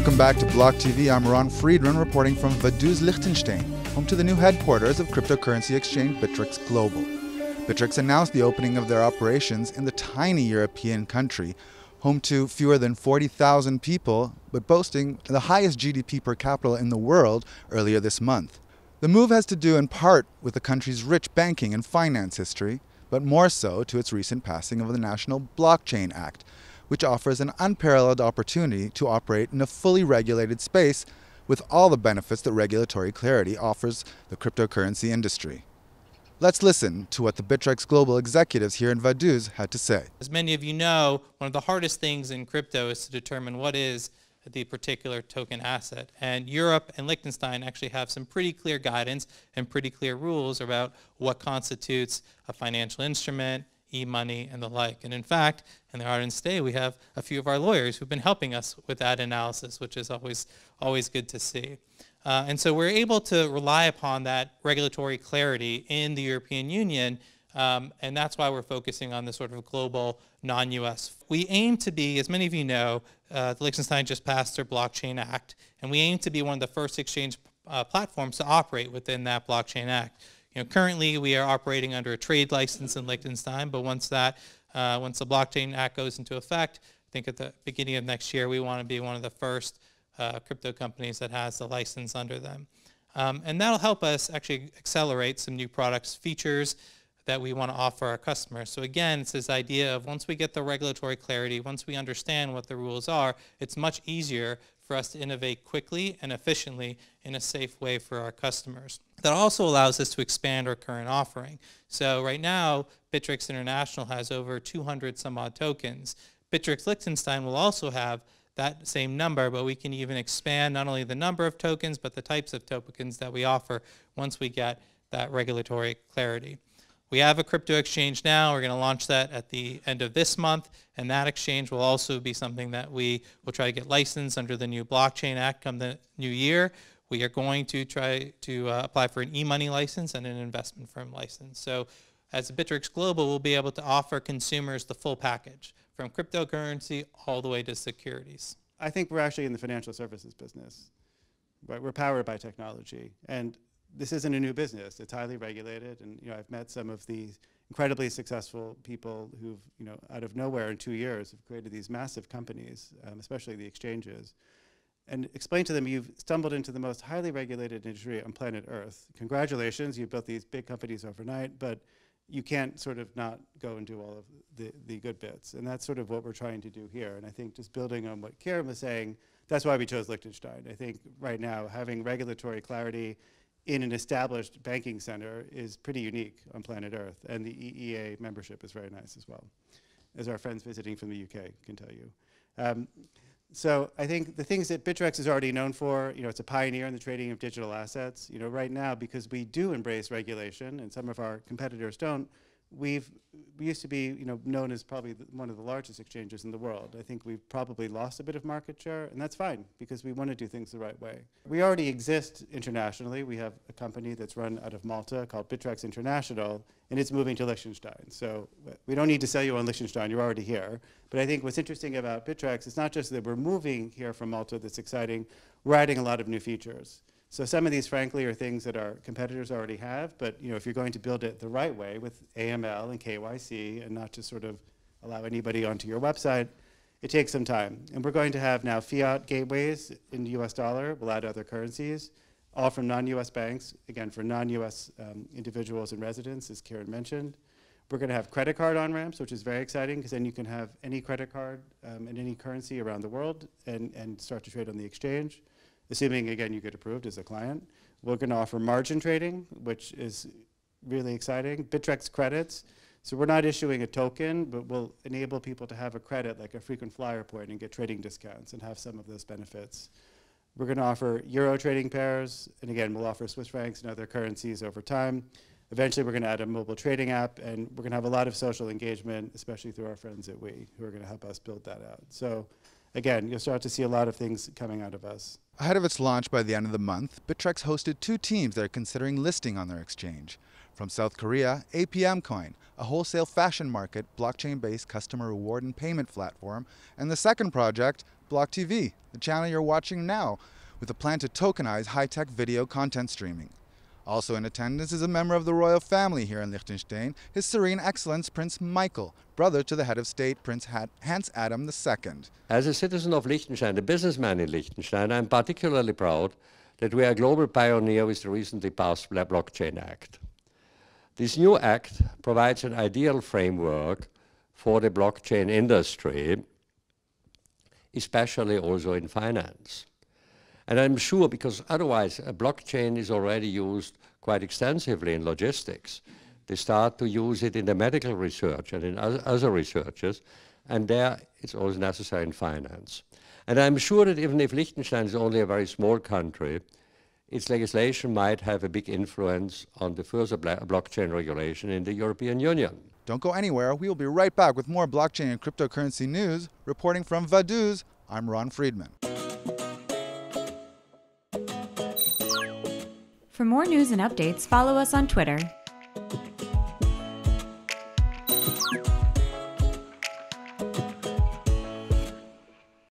Welcome back to BlockTV. I'm Ron Friedman reporting from Vaduz, Liechtenstein, home to the new headquarters of cryptocurrency exchange Bittrex Global. Bittrex announced the opening of their operations in the tiny European country, home to fewer than 40,000 people, but boasting the highest GDP per capita in the world earlier this month. The move has to do in part with the country's rich banking and finance history, but more so to its recent passing of the National Blockchain Act, which offers an unparalleled opportunity to operate in a fully regulated space with all the benefits that regulatory clarity offers the cryptocurrency industry. Let's listen to what the Bittrex Global executives here in Vaduz had to say. As many of you know, one of the hardest things in crypto is to determine what is the particular token asset. And Europe and Liechtenstein actually have some pretty clear guidance and pretty clear rules about what constitutes a financial instrument, e-money, and the like. And in fact, in the Ireland today, we have a few of our lawyers who've been helping us with that analysis, which is always good to see. And so we're able to rely upon that regulatory clarity in the European Union, and that's why we're focusing on this sort of global non-US. We aim to be, as many of you know, Liechtenstein just passed their Blockchain Act, and we aim to be one of the first exchange platforms to operate within that Blockchain Act. You know, currently we are operating under a trade license in Liechtenstein, but once the Blockchain Act goes into effect, I think at the beginning of next year, we want to be one of the first crypto companies that has the license under them. And that'll help us actually accelerate some new products, features that we want to offer our customers. So again, it's this idea of once we get the regulatory clarity, once we understand what the rules are, it's much easier for us to innovate quickly and efficiently in a safe way for our customers. That also allows us to expand our current offering. So right now, Bittrex International has over 200 some odd tokens. Bittrex Liechtenstein will also have that same number, but we can even expand not only the number of tokens, but the types of tokens that we offer once we get that regulatory clarity. We have a crypto exchange now. We're going to launch that at the end of this month, and that exchange will also be something that we will try to get licensed under the new Blockchain Act come the new year. We are going to try to apply for an e-money license and an investment firm license. So as Bittrex Global, we'll be able to offer consumers the full package, from cryptocurrency all the way to securities. I think we're actually in the financial services business. Right? We're powered by technology, and this isn't a new business. It's highly regulated, and you know, I've met some of these incredibly successful people who've, you know, out of nowhere in 2 years have created these massive companies, especially the exchanges, and explain to them, you've stumbled into the most highly regulated industry on planet Earth. Congratulations, you've built these big companies overnight, but you can't sort of not go and do all of the good bits, and that's sort of what we're trying to do here. And I think just building on what Kieran was saying, that's why we chose Liechtenstein. I think right now having regulatory clarity in an established banking center is pretty unique on planet Earth, and the EEA membership is very nice as well, as our friends visiting from the UK can tell you. So I think the things that Bittrex is already known for, you know, it's a pioneer in the trading of digital assets. You know, right now, because we do embrace regulation, and some of our competitors don't, we used to be, you know, known as probably one of the largest exchanges in the world. I think we've probably lost a bit of market share, and that's fine, because we want to do things the right way. We already exist internationally. We have a company that's run out of Malta called Bittrex International, and it's moving to Liechtenstein. So we don't need to sell you on Liechtenstein. You're already here. But I think what's interesting about Bittrex is not just that we're moving here from Malta that's exciting. We're adding a lot of new features. So some of these, frankly, are things that our competitors already have, but you know, if you're going to build it the right way with AML and KYC and not just sort of allow anybody onto your website, it takes some time. And we're going to have now fiat gateways in the US dollar, we'll add other currencies, all from non-US banks, again, for non-US individuals and residents, as Kieran mentioned. We're going to have credit card on-ramps, which is very exciting, because then you can have any credit card and any currency around the world and start to trade on the exchange, assuming, again, you get approved as a client. We're going to offer margin trading, which is really exciting. Bittrex credits. So we're not issuing a token, but we'll enable people to have a credit, like a frequent flyer point, and get trading discounts and have some of those benefits. We're going to offer euro trading pairs. And again, we'll offer Swiss francs and other currencies over time. Eventually, we're going to add a mobile trading app. And we're going to have a lot of social engagement, especially through our friends at We, who are going to help us build that out. So again, you'll start to see a lot of things coming out of us. Ahead of its launch by the end of the month, Bittrex hosted two teams that are considering listing on their exchange. From South Korea, APM Coin, a wholesale fashion market, blockchain-based customer reward and payment platform, and the second project, BlockTV, the channel you're watching now, with a plan to tokenize high-tech video content streaming. Also in attendance is a member of the royal family here in Liechtenstein, His Serene Excellence Prince Michael, brother to the head of state Prince Hans Adam II. As a citizen of Liechtenstein, a businessman in Liechtenstein, I'm particularly proud that we are a global pioneer with the recently passed Blockchain Act. This new act provides an ideal framework for the blockchain industry, especially also in finance. And I'm sure, because otherwise a blockchain is already used quite extensively in logistics. They start to use it in the medical research and in other researches, and there it's also necessary in finance. And I'm sure that even if Liechtenstein is only a very small country, its legislation might have a big influence on the further blockchain regulation in the European Union. Don't go anywhere. We will be right back with more blockchain and cryptocurrency news. Reporting from Vaduz, I'm Ron Friedman. For more news and updates, follow us on Twitter.